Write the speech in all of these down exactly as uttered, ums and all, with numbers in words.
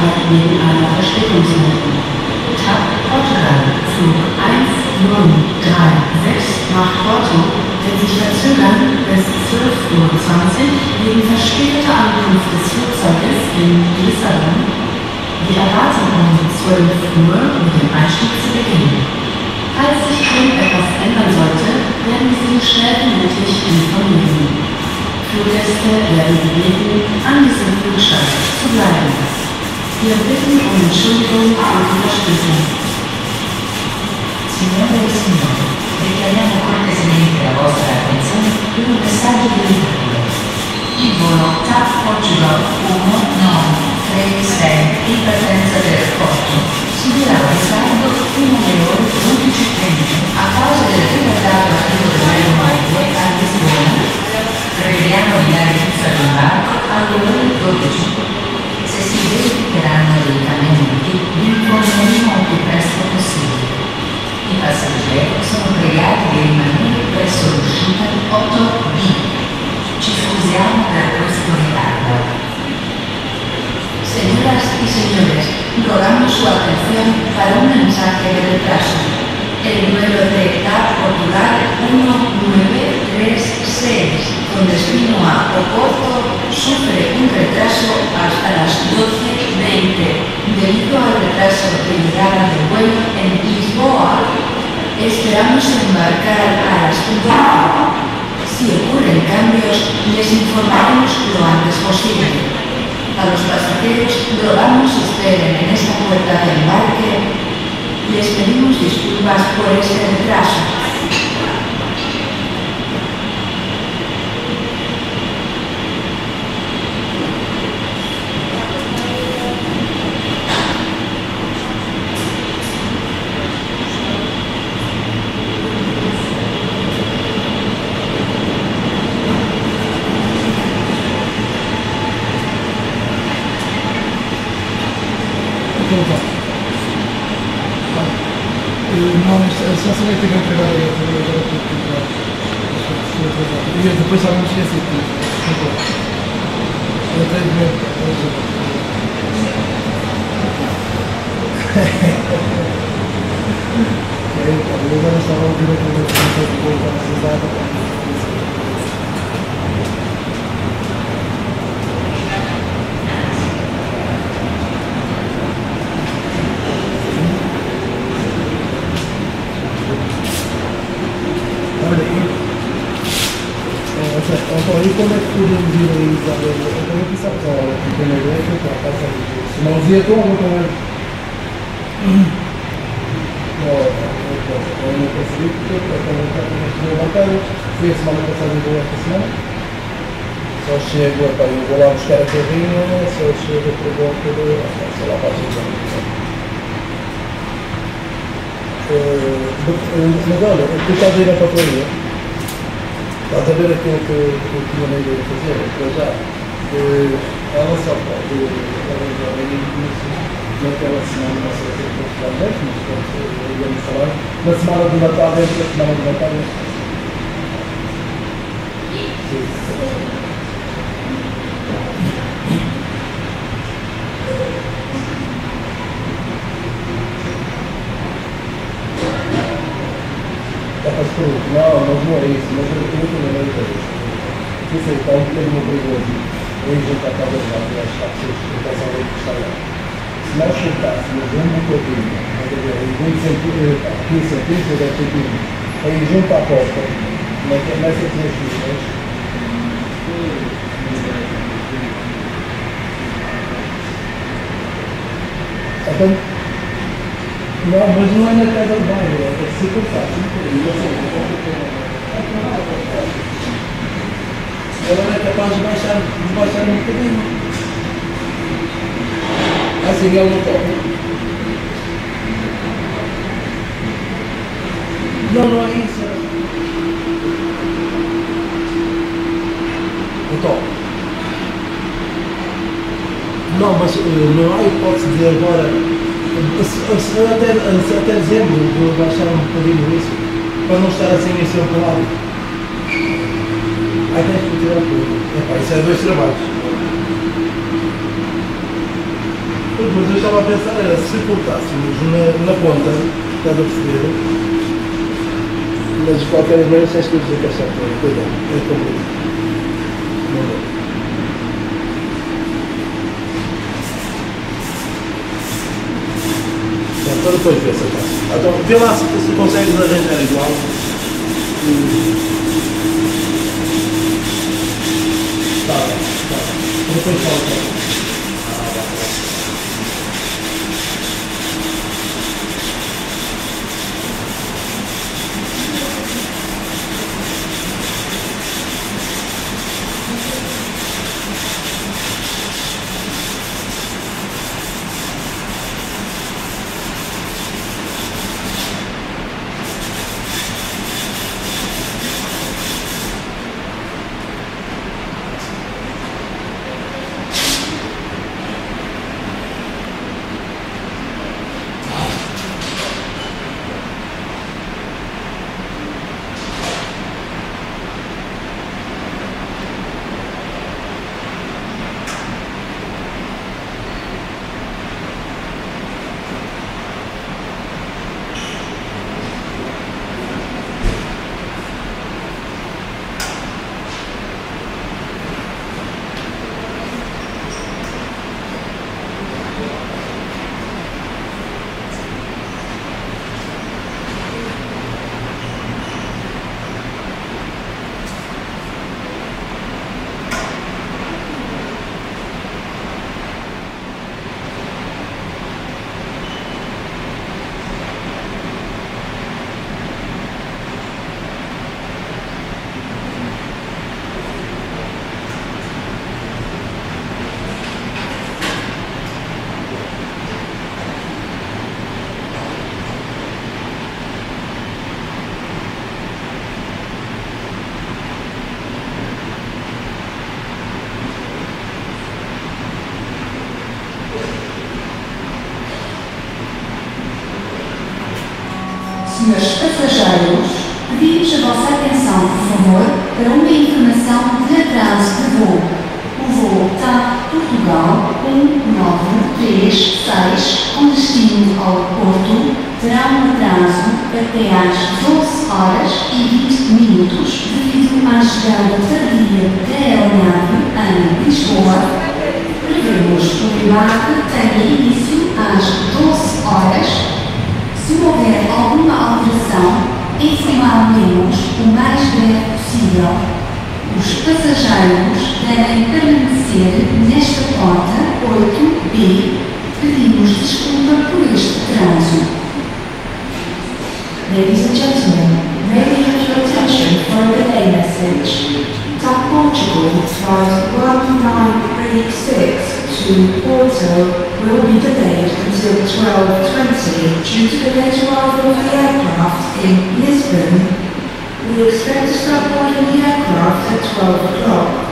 Wochenenden einer Verspätungsmeldung. T A P Portugal, Flug eins null drei sechs nach Porto, wird sich verzögern bis zwölf Uhr zwanzig wegen verspäteter Ankunft des Flugzeuges in Lisbon. Die Erwartung um zwölf Uhr mit dem Einstieg zu beginnen. Falls sich irgendetwas ändern sollte, werden Sie schnellstmöglich informieren. Fluggäste werden gebeten, an diesem Flugschein zu bleiben. Wir bitten um Entschuldigung und Unterstützung. Señor del Señor, richiamiamo cortesemente la vostra attenzione per un messaggio di ritardo. Il volo T A P Portugal uno nove tre sei in partenza del porto subirà un ritardo fino alle ore undici e trenta a causa del ritardato arrivo dell'aereo a Lisbona. Prevediamo di dare inizio all'imbarco alle ore dodici. Se si verificheranno dei cambiamenti, vi informeremo il più presto possibile. I passeggeri sono pregati di rimanere presso l'uscita otto B. Ci scusiamo per questo ritardo. Señoras y señores, rogamos su atención para un mensaje de retraso. El vuelo de T A P Portugal uno nueve tres seis, con destino a Porto, sufre un retraso hasta las doce y veinte debido al retraso de llegada del vuelo en Lisboa. Esperamos embarcar a las doce. Si ocurren cambios, les informaremos lo antes posible. A los pasajeros rogamos esperen en esta puerta de embarque. Les pedimos disculpas por este retraso. Só sabia que tinha que entregar aí, e eu depois já me esqueci de tudo. Eu tenho medo. Eu agora estava a ouvir a primeira pergunta de boa para aí como é que podemos ir aí, Isabel? Eu tenho que sacar ela, porque na igreja eu tenho que passar aí. Mãozinha tua mão também. Não, não posso. Eu não consegui, porque eu também não levantaram. Fui a semana passada em boa semana. Só chego, eu vou lá buscar a carrinha, só chego a provar o que eu vou lá. Sei lá, faço isso. Mas olha, tu estás aí na papelaria? Estás a ver aquilo que eu tinha na ideia de fazer? Porque já, ela só pode arranjar aí naquela semana, não sei se eu estou a falar, mas pode ser, digamos, falar, na semana de Natal, dentro da semana de Natal. Não, mas não é isso, mas eu tenho que não é isso. Não sei, está um bocadinho perigoso. Hoje eu estou a trabalhar, eu acho que as pessoas que estão lá. Se nós sentássemos um bocadinho, em vinte centímetros, aí junto à porta, nessa três minutos, então, não, mas não é na casa do bairro, é se cortar, se cortar. Ela é capaz de baixar, de baixar um bocadinho. Assim ela não toca. Não, não é isso. Eu toco. Não, mas não há hipótese de agora. Até, até dezembro vou baixar um bocadinho isso, para não estar assim em seu calado. Aí tens que tirar tudo. Epá, isso é dois trabalhos. Mas eu estava a pensar, era se colocássemos na, na ponta, estás a perceber? Mas de qualquer maneira, tens que dizer que é certo. Cuidado, é comigo. Não dá. Já, para depois ver se está. Então, vê lá se, se consegues arranjar igual. Está bem, está bem. Depois falo. Senhores passageiros, pedimos a vossa atenção, por favor, para uma informação de atraso de voo. O voo TAP Portugal um nove três seis, com destino ao Porto, terá um atraso até às doze horas e vinte minutos, devido à chegada tardia da aeronave em Lisboa. Prevemos que o embarque tenha início às doze horas. Se houver alguma alteração, informá-los o mais breve possível. Os passageiros devem permanecer nesta porta oito B. Pedimos desculpa por este trânsito. Ladies and gentlemen, may we have your attention for a delay message. TAP Portugal flight one nine three six to Porto will be delayed until twelve twenty due to the late arrival of the aircraft in Lisbon. We expect to start boarding the aircraft at twelve o'clock.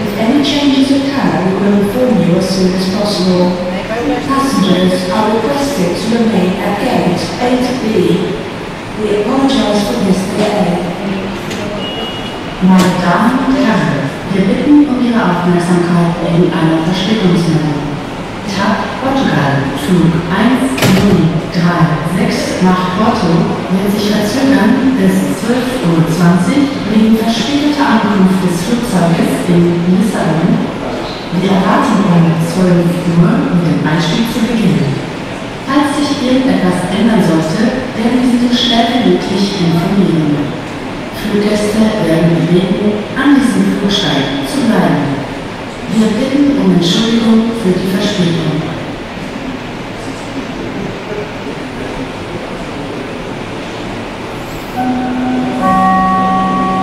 If any changes occur, we will inform you as soon as possible. Passengers are requested to remain at gate eight B. We apologise for this delay. Meine Damen und Herren, wir bitten um Ihre Aufmerksamkeit wegen einer Verspätungsmeldung. TAP Portugal, Flug eins null drei sechs nach Porto, wird sich verzögern bis zwölf Uhr zwanzig wegen verspäteter Ankunft des Flugzeuges in Lissabon. Wir erwarten um zwölf Uhr mit dem Einstieg zu beginnen. Falls sich irgendetwas ändern sollte, werden Sie so schnell wie möglich informieren. Fluggäste werden gebeten, an diesem Flugsteig zu bleiben. Wir bitten um Entschuldigung für die Verspätung.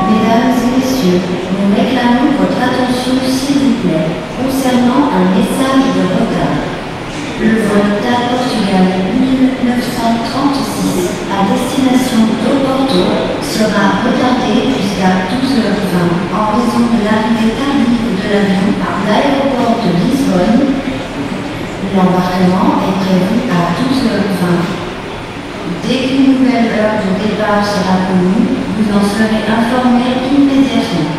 Mesdames et messieurs, nous réclamons votre attention s'il vous plaît concernant un message de retard. Le vol TAP Portugal mille neuf cent trente-six à destination de Porto sera retardé jusqu'à douze heures vingt en raison de l'arrivée tardive de l'avion à l'aéroport de Lisbonne. L'embarquement est prévu à douze heures vingt. Dès qu'une nouvelle heure de départ sera connue, vous en serez informés immédiatement.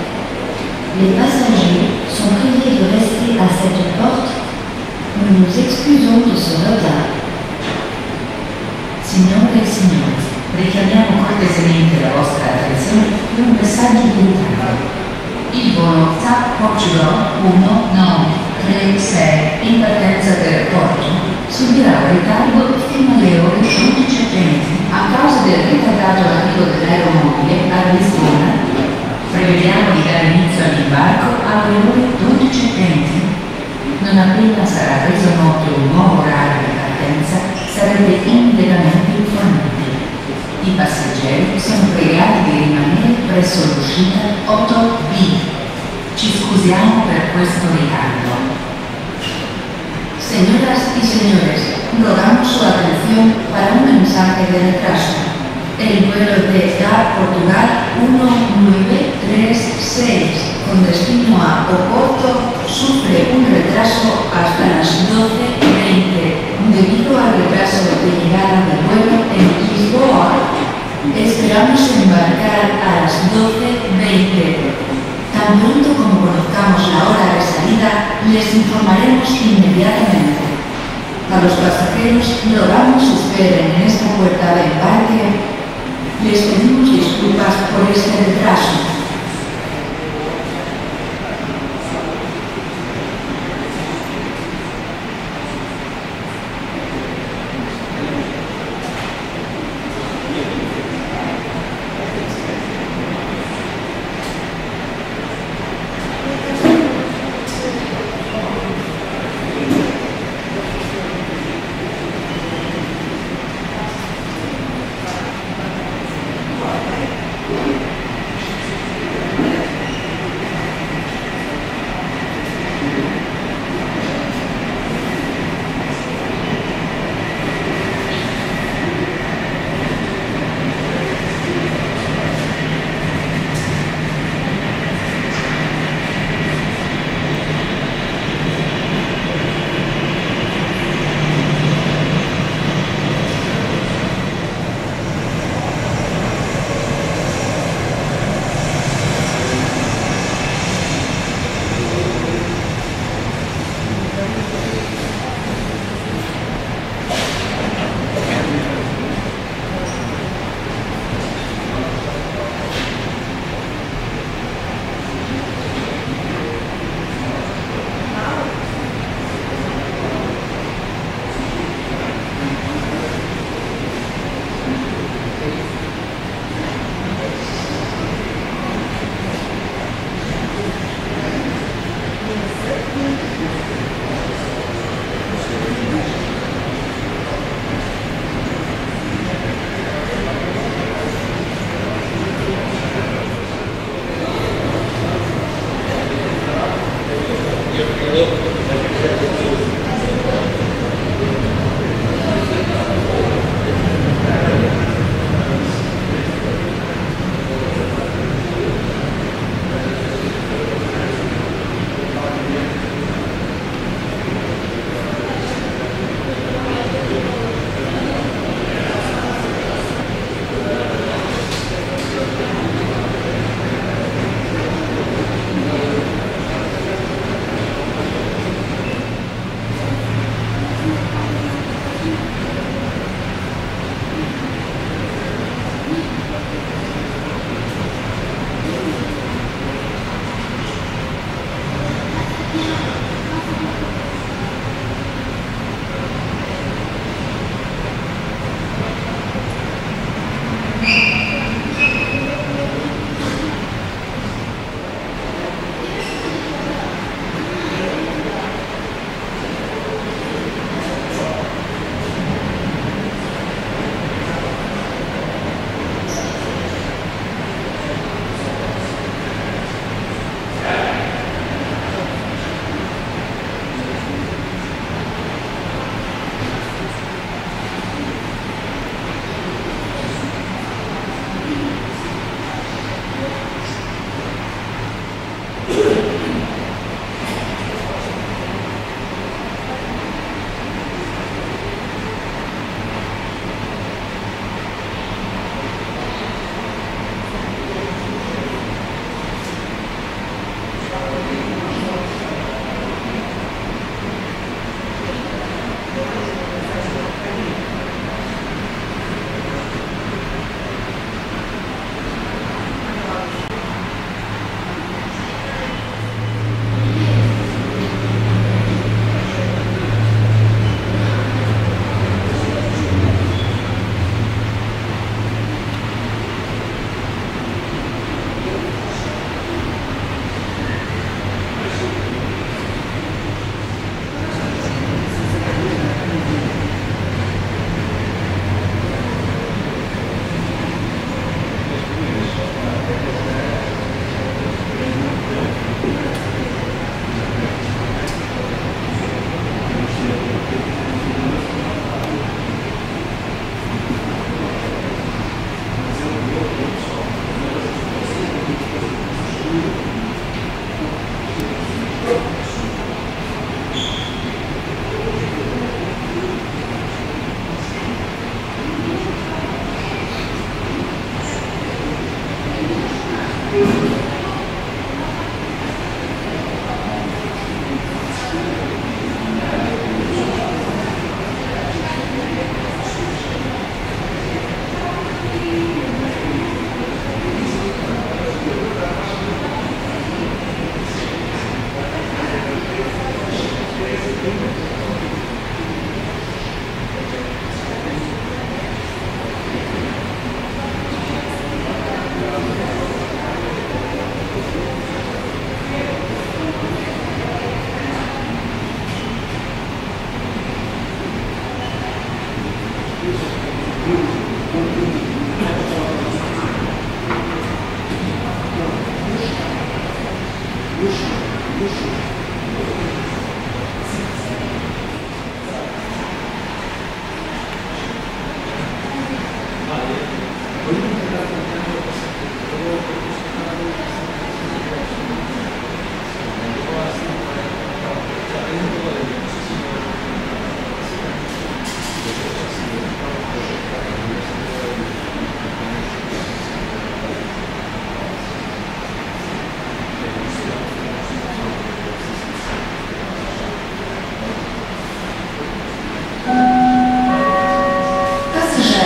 Les passagers sont priés de rester à cette porte. Nous nous excusons de ce retard. Signore e signori, richiamiamo cortesemente la vostra attenzione per un messaggio di ritardo. Il volo TAP Portugal millenovecentotrentasei in partenza del porto subirà un ritardo fino alle ore dodici e trenta a causa del ritardato arrivo dell'aeromobile a Lisbona. Prevediamo di dare inizio all'imbarco alle ore dodici e trenta. Non appena sarà reso noto un nuovo orario di partenza, sarete interamente informati. I passeggeri sono pregati di rimanere presso l'uscita otto B. Ci scusiamo per questo ritardo. Señoras y señores, rogamos su atención para un mensaje de retraso. El vuelo de TAP Portugal millenovecientotrentaseis con destino a Oporto sufre un retraso hasta las doce y veinte debido al retraso de llegada del vuelo en Lisboa. Esperamos embarcar a las doce y veinte. Tan pronto como conozcamos la hora de salida, les informaremos inmediatamente. A los pasajeros rogamos esperen en esta puerta de embarque. Les pedimos disculpas por este retraso.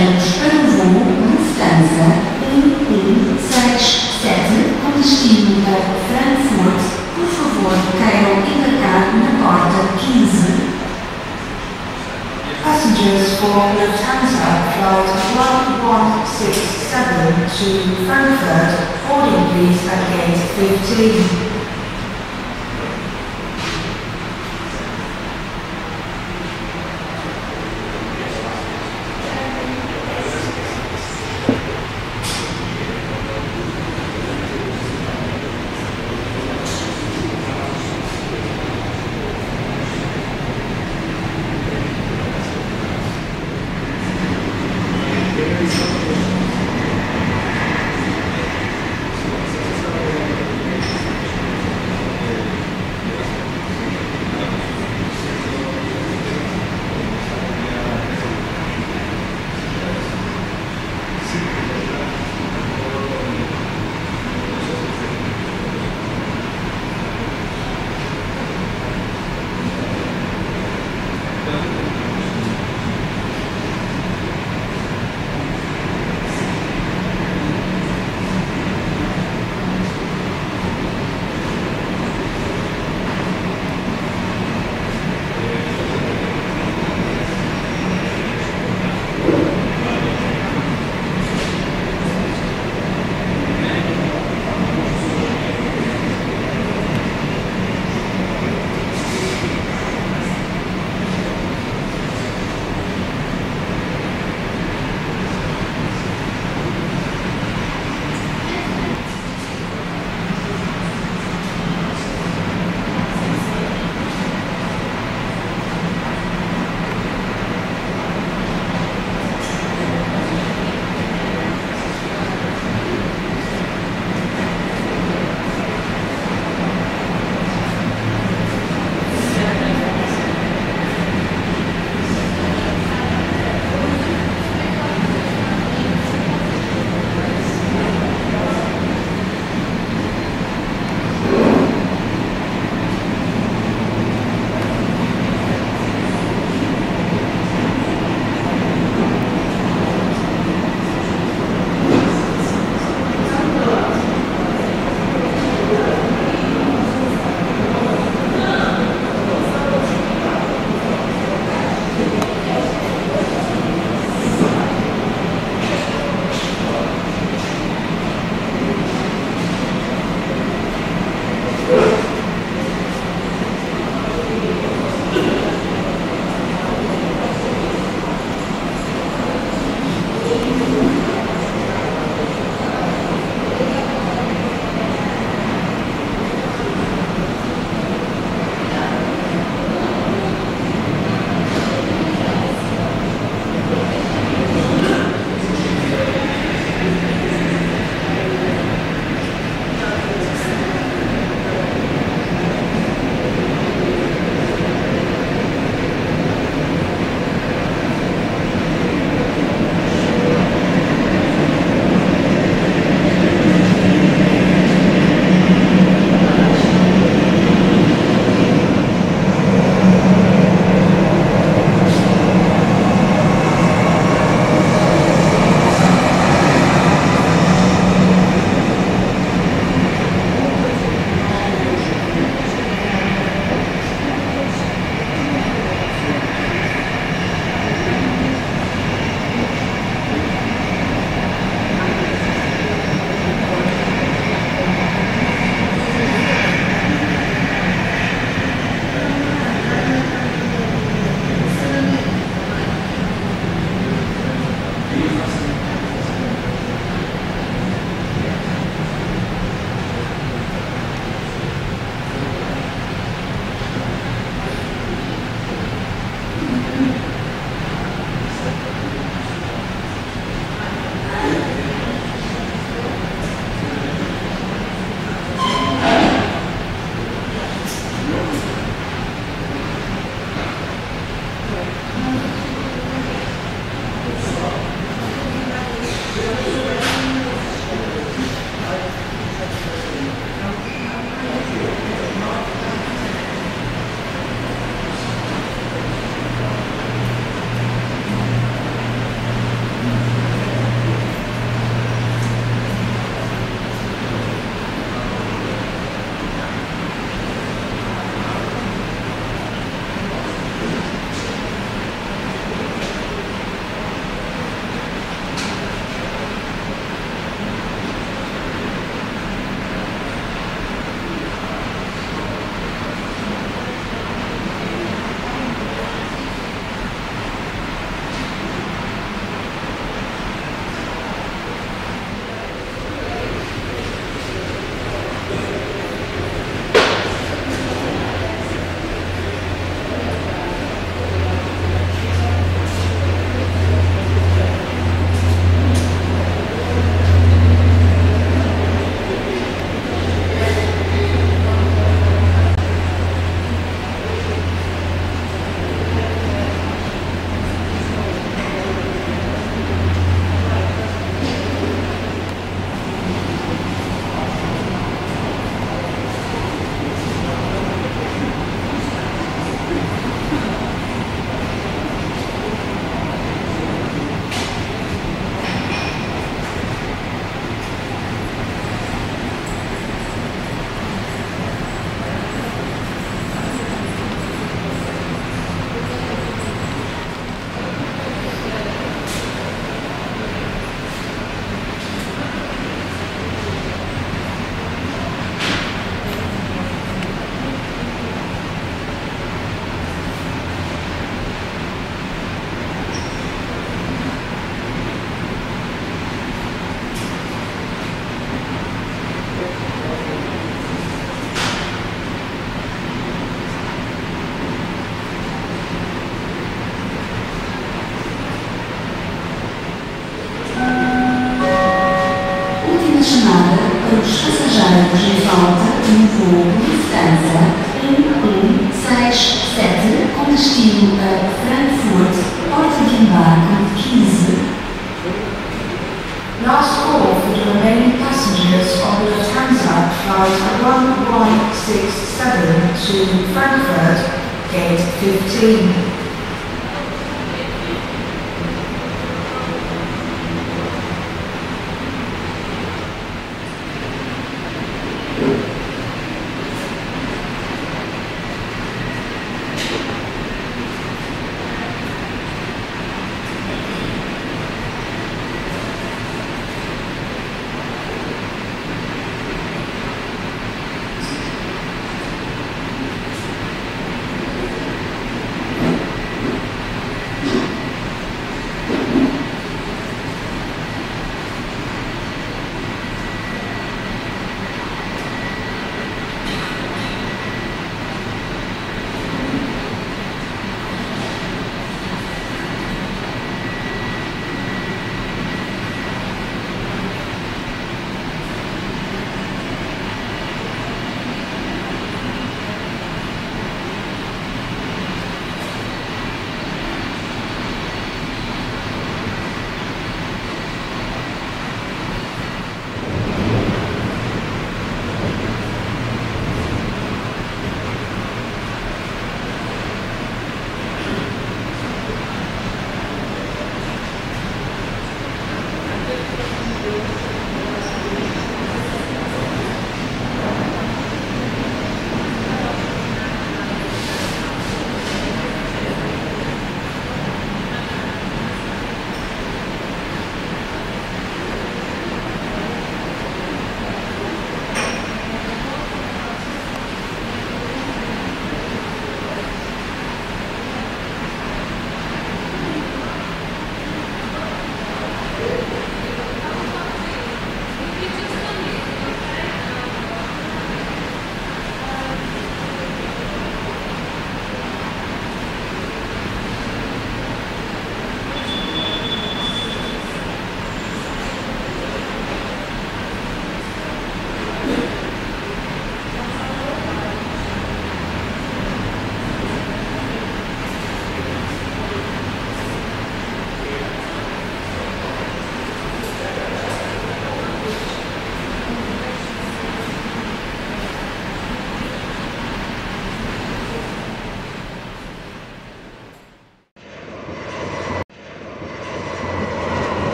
Paramos para o voo Lufthansa um um seis sete com destino a Frankfurt. Por favor, queiram embarcar na porta quinze. Passengers for Lufthansa flight one one six seven to Frankfurt, boarding please at gate fifteen. os passageiros em volta no voo Lufthansa um um seis sete com destino a Frankfurt, porta de embarque quinze. Last call for the remaining passengers on the Lufthansa flight one one six seven to Frankfurt, gate fifteen.